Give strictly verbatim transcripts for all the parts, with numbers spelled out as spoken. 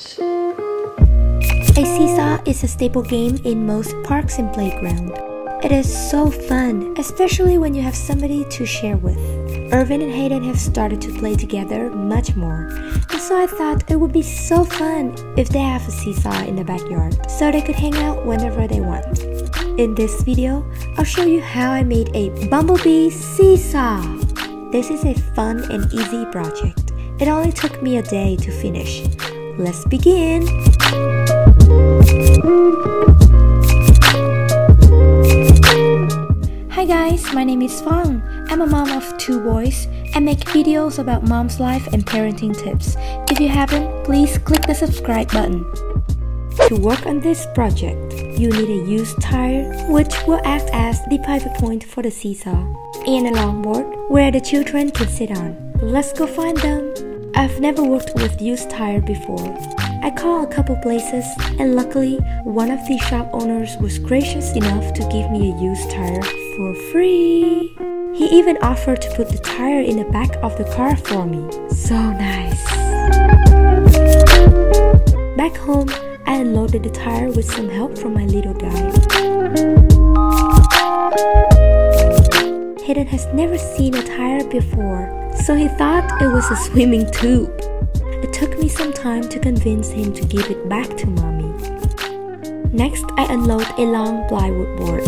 A seesaw is a staple game in most parks and playgrounds. It is so fun, especially when you have somebody to share with. Irvin and Hayden have started to play together much more, and so I thought it would be so fun if they have a seesaw in the backyard, so they could hang out whenever they want. In this video, I'll show you how I made a bumblebee seesaw. This is a fun and easy project. It only took me a day to finish. Let's begin! Hi guys, my name is Phuong. I'm a mom of two boys. I make videos about mom's life and parenting tips. If you haven't, please click the subscribe button. To work on this project, you need a used tire, which will act as the pivot point for the seesaw, and a longboard where the children can sit on. Let's go find them! I've never worked with used tire before. I called a couple places, and luckily one of the shop owners was gracious enough to give me a used tire for free. He even offered to put the tire in the back of the car for me. So nice! Back home, I unloaded the tire with some help from my little guy. Hayden has never seen a tire before, so he thought it was a swimming tube. It took me some time to convince him to give it back to mommy. Next, I unload a long plywood board.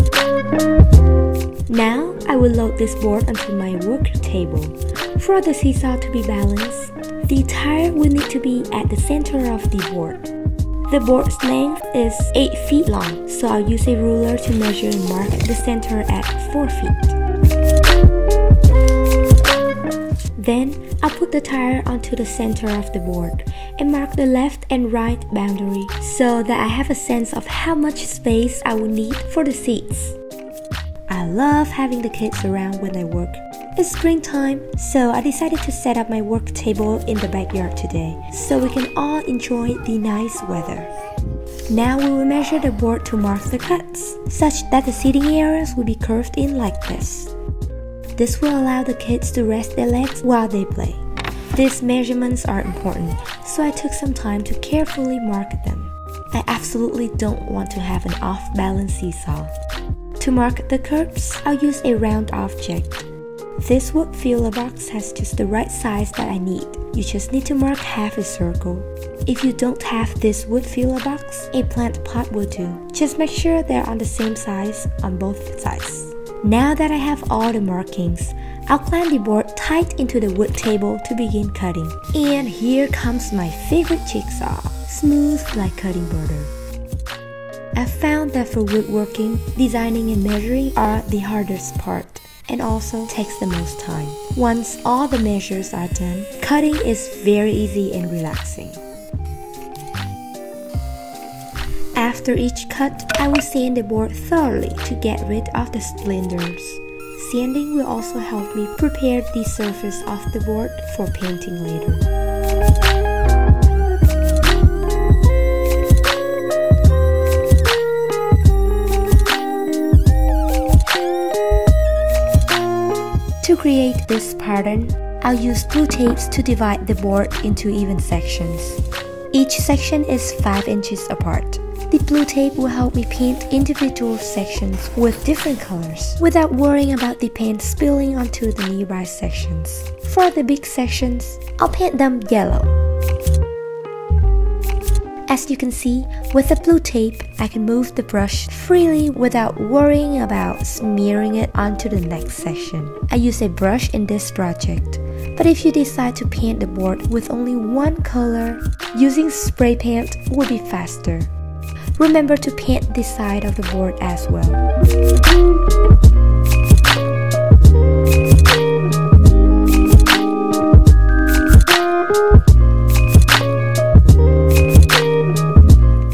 Now, I will load this board onto my work table. For the seesaw to be balanced, the tire will need to be at the center of the board. The board's length is eight feet long, so I'll use a ruler to measure and mark the center at four feet. Then, I put the tire onto the center of the board and mark the left and right boundary so that I have a sense of how much space I will need for the seats. I love having the kids around when I work. It's springtime, so I decided to set up my work table in the backyard today so we can all enjoy the nice weather. Now we will measure the board to mark the cuts, such that the seating areas will be curved in like this. This will allow the kids to rest their legs while they play. These measurements are important, so I took some time to carefully mark them. I absolutely don't want to have an off-balance seesaw. To mark the curves, I'll use a round object. This would fill a box has just the right size that I need. You just need to mark half a circle. If you don't have this wood filler box, a plant pot will do. Just make sure they're on the same size on both sides. Now that I have all the markings, I'll clamp the board tight into the wood table to begin cutting. And here comes my favorite jigsaw, smooth like cutting border. I found that for woodworking, designing and measuring are the hardest part, and also takes the most time. Once all the measures are done, cutting is very easy and relaxing. After each cut, I will sand the board thoroughly to get rid of the splinters. Sanding will also help me prepare the surface of the board for painting later. To create this pattern, I'll use blue tapes to divide the board into even sections. Each section is five inches apart. The blue tape will help me paint individual sections with different colors without worrying about the paint spilling onto the nearby sections. For the big sections, I'll paint them yellow. As you can see, with the blue tape, I can move the brush freely without worrying about smearing it onto the next section. I use a brush in this project. But if you decide to paint the board with only one color, using spray paint will be faster. Remember to paint the side of the board as well.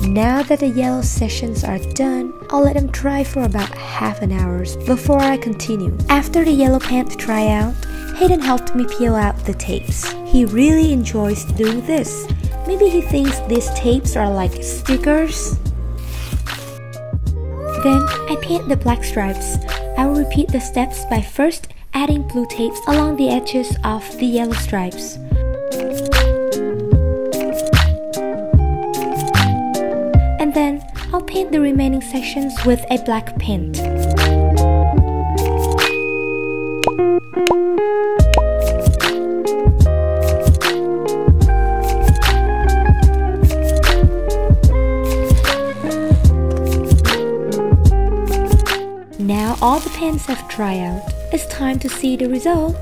Now that the yellow sections are done, I'll let them dry for about half an hour before I continue. After the yellow paint dry out, Hayden helped me peel out the tapes. He really enjoys doing this. Maybe he thinks these tapes are like stickers. Then I paint the black stripes. I will repeat the steps by first adding blue tapes along the edges of the yellow stripes. paint the remaining sections with a black paint. Now all the paints have dried out. It's time to see the result.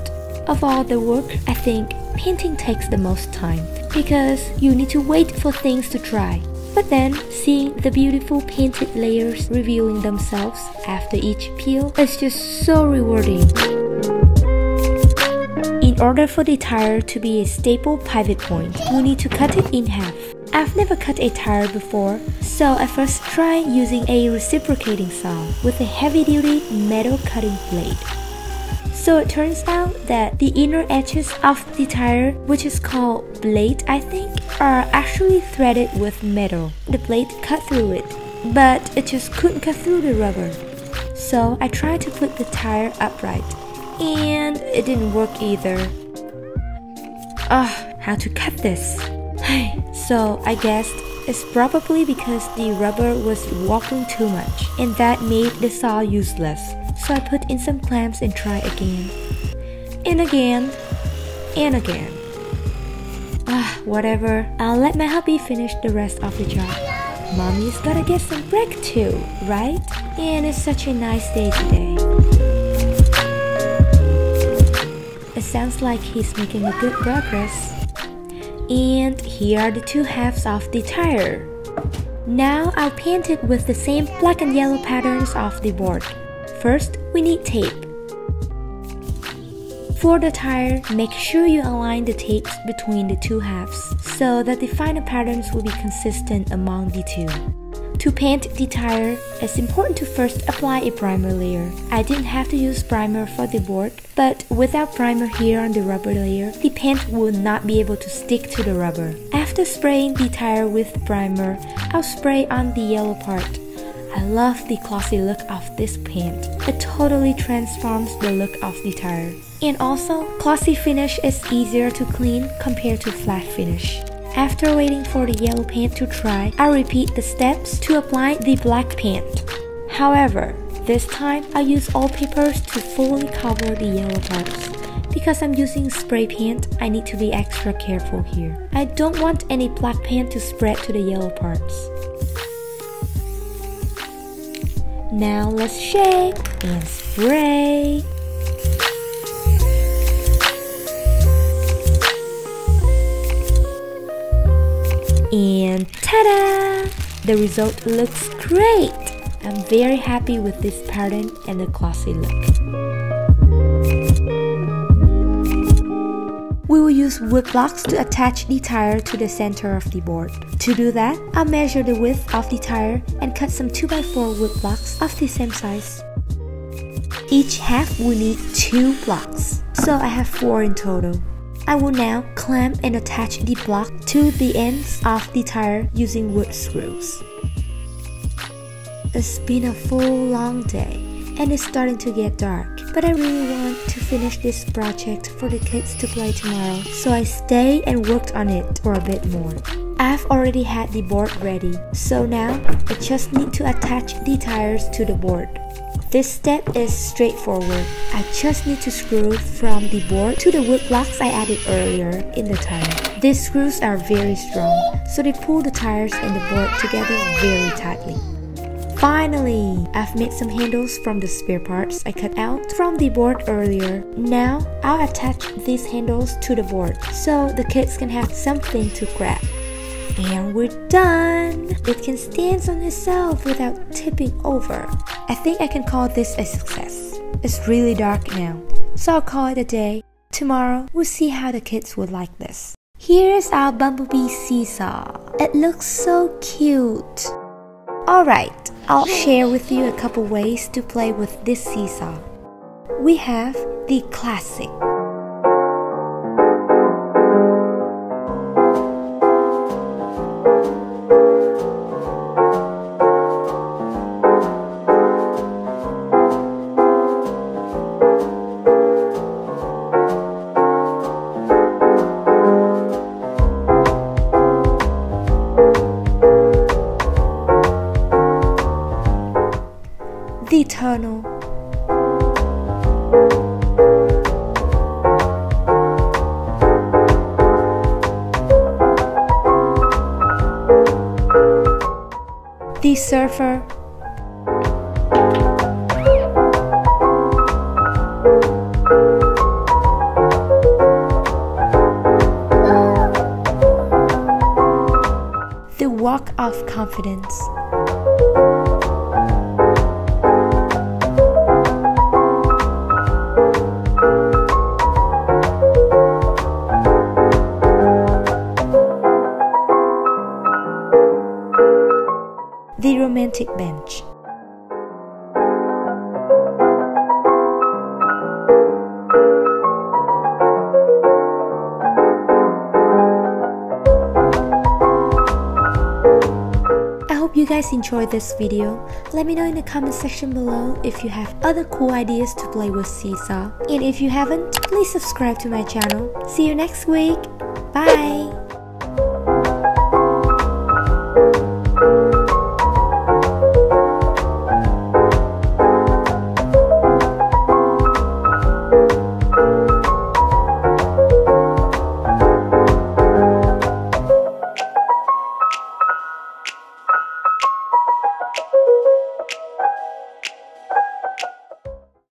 Of all the work, I think painting takes the most time because you need to wait for things to dry. But then, seeing the beautiful painted layers revealing themselves after each peel is just so rewarding. In order for the tire to be a stable pivot point, we need to cut it in half. I've never cut a tire before, so I first tried using a reciprocating saw with a heavy-duty metal cutting blade. So it turns out that the inner edges of the tire, which is called blade I think, are actually threaded with metal. The blade cut through it, but it just couldn't cut through the rubber. So I tried to put the tire upright, and it didn't work either. Ugh, how to cut this? So I guessed it's probably because the rubber was walking too much, and that made the saw useless. So I put in some clamps and try again, and again, and again. Ah, whatever. I'll let my hubby finish the rest of the job. Mommy's gotta get some break too, right? And it's such a nice day today. It sounds like he's making a good progress. And here are the two halves of the tire. Now I'll paint it with the same black and yellow patterns of the board. First, we need tape. For the tire, make sure you align the tapes between the two halves so that the final patterns will be consistent among the two. To paint the tire, it's important to first apply a primer layer. I didn't have to use primer for the board, but without primer here on the rubber layer, the paint will not be able to stick to the rubber. After spraying the tire with primer, I'll spray on the yellow part. I love the glossy look of this paint. It totally transforms the look of the tire. And also, glossy finish is easier to clean compared to flat finish. After waiting for the yellow paint to dry, I repeat the steps to apply the black paint. However, this time I use all papers to fully cover the yellow parts. Because I'm using spray paint, I need to be extra careful here. I don't want any black paint to spread to the yellow parts. Now let's shake and spray. And ta-da! The result looks great! I'm very happy with this pattern and the glossy look. We will use wood blocks to attach the tire to the center of the board. To do that, I'll measure the width of the tire and cut some two by four wood blocks of the same size. Each half will need two blocks, so I have four in total. I will now clamp and attach the block to the ends of the tire using wood screws. It's been a full long day, and it's starting to get dark, but I really want to finish this project for the kids to play tomorrow, so I stayed and worked on it for a bit more. I've already had the board ready, so now I just need to attach the tires to the board. This step is straightforward. I just need to screw from the board to the wood blocks I added earlier in the tire. These screws are very strong, so they pull the tires and the board together very tightly. Finally, I've made some handles from the spare parts I cut out from the board earlier. Now, I'll attach these handles to the board so the kids can have something to grab. And we're done! It can stand on itself without tipping over. I think I can call this a success. It's really dark now, so I'll call it a day. Tomorrow, we'll see how the kids would like this. Here's our bumblebee seesaw. It looks so cute. Alright, I'll share with you a couple ways to play with this seesaw. We have the classic. eternal. The Surfer. The Walk of Confidence. The Romantic Bench. I hope you guys enjoyed this video. Let me know in the comment section below if you have other cool ideas to play with Seesaw. And if you haven't, please subscribe to my channel. See you next week. Bye!